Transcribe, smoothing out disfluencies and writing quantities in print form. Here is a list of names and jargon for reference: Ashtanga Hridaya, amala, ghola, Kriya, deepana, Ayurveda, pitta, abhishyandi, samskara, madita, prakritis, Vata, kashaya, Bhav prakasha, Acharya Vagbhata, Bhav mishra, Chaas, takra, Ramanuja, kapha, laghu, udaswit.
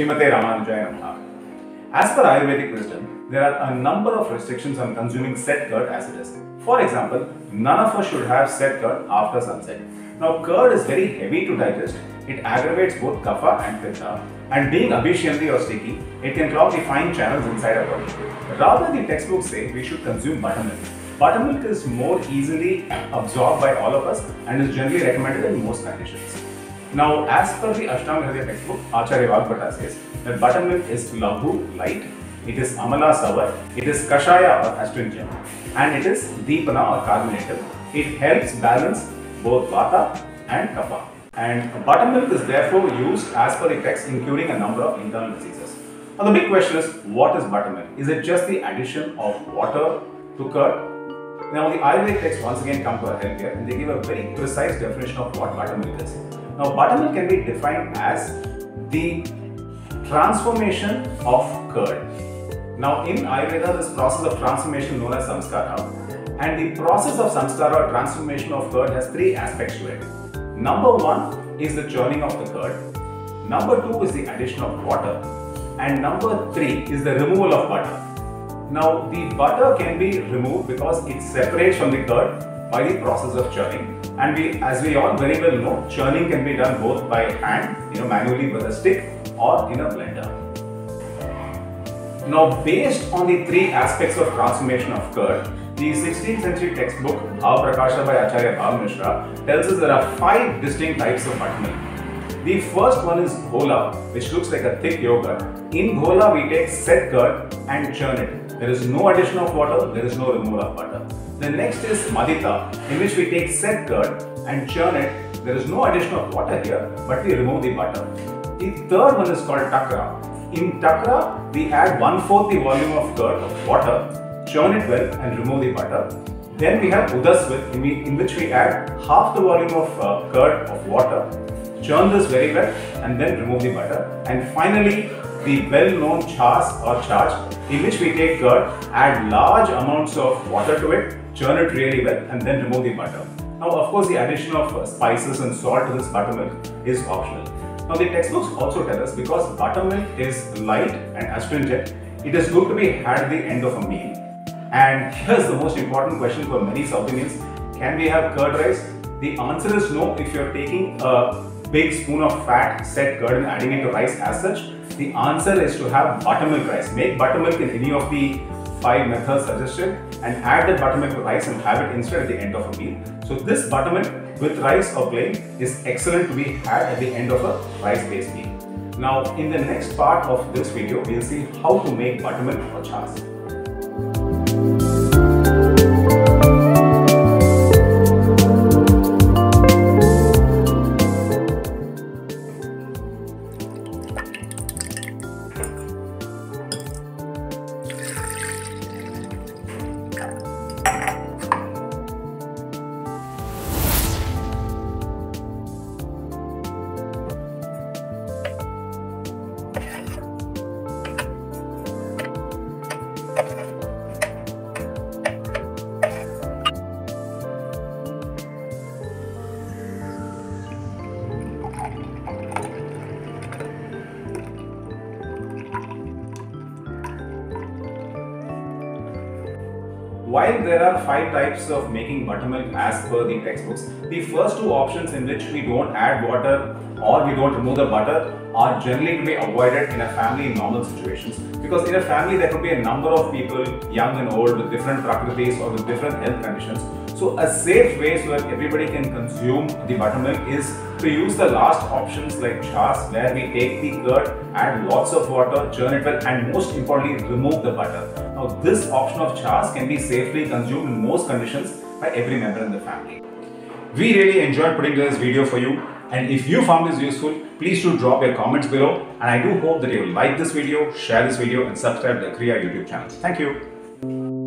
Srimate Ramanujaya Namaha. As per Ayurvedic wisdom, there are a number of restrictions on consuming set curd as it is. For example, none of us should have set curd after sunset. Now, curd is very heavy to digest. It aggravates both kapha and pitta, and being abhishyandi or sticky, it can clog the fine channels inside our body. Rather, the textbooks say we should consume buttermilk. Buttermilk is more easily absorbed by all of us and is generally recommended in most conditions. Now, as per the Ashtanga Hridaya textbook, Acharya Vagbhata says that buttermilk is laghu, light, it is amala, sour, it is kashaya or astringent, and it is deepana or carbonated. It helps balance both vata and kapha. And buttermilk is therefore used as per the text in curing a number of internal diseases. Now, the big question is, what is buttermilk? Is it just the addition of water to curd? Now, the Ayurvedic texts once again come to our help here, and they give a very precise definition of what buttermilk is. Now, buttermilk can be defined as the transformation of curd. Now, in Ayurveda, this process of transformation known as samskara, and the process of samskara or transformation of curd has three aspects to it. Number one is the churning of the curd. Number two is the addition of water. And number three is the removal of butter. Now, the butter can be removed because it separates from the curd by the process of churning. And as we all very well know, churning can be done both by hand, manually with a stick or in a blender. Now, based on the three aspects of transformation of curd, the 16th century textbook Bhav Prakasha by Acharya Bhav Mishra tells us there are five distinct types of buttermilk. The first one is ghola, which looks like a thick yogurt. In ghola, we take set curd and churn it. There is no addition of water, there is no removal of butter. The next is madita, in which we take set curd and churn it. There is no addition of water here, but we remove the butter. The third one is called takra. In takra, we add 1/4 the volume of curd of water, churn it well and remove the butter. Then we have udaswit, in which we add half the volume of curd of water. Churn this very well and then remove the butter. And finally, the well-known chaas or chaas, in which we take curd, add large amounts of water to it, churn it really well and then remove the butter. Now, of course, the addition of spices and salt to this buttermilk is optional. Now, the textbooks also tell us, because buttermilk is light and astringent, it is good to be had at the end of a meal. And here's the most important question for many South Indians: can we have curd rice? The answer is no if you're taking a big spoon of fat set curd and adding it to rice as such. The answer is to have buttermilk rice. Make buttermilk in any of the five methods suggested and add the buttermilk to rice and have it instead at the end of a meal. So this buttermilk with rice or plain is excellent to be had at the end of a rice-based meal. Now, in the next part of this video, we'll see how to make buttermilk or chaas. While there are five types of making buttermilk as per the textbooks, the first two options, in which we don't add water or we don't remove the butter, are generally to be avoided in a family in normal situations, because in a family there could be a number of people, young and old, with different prakritis or with different health conditions. So a safe way so that everybody can consume the buttermilk is to use the last options like chaas, where we take the curd, add lots of water, churn it well, and most importantly remove the butter. Now, this option of chaas can be safely consumed in most conditions by every member in the family. We really enjoyed putting this video for you, and if you found this useful, please do drop your comments below, and I do hope that you will like this video, share this video and subscribe to the Kriya YouTube channel. Thank you.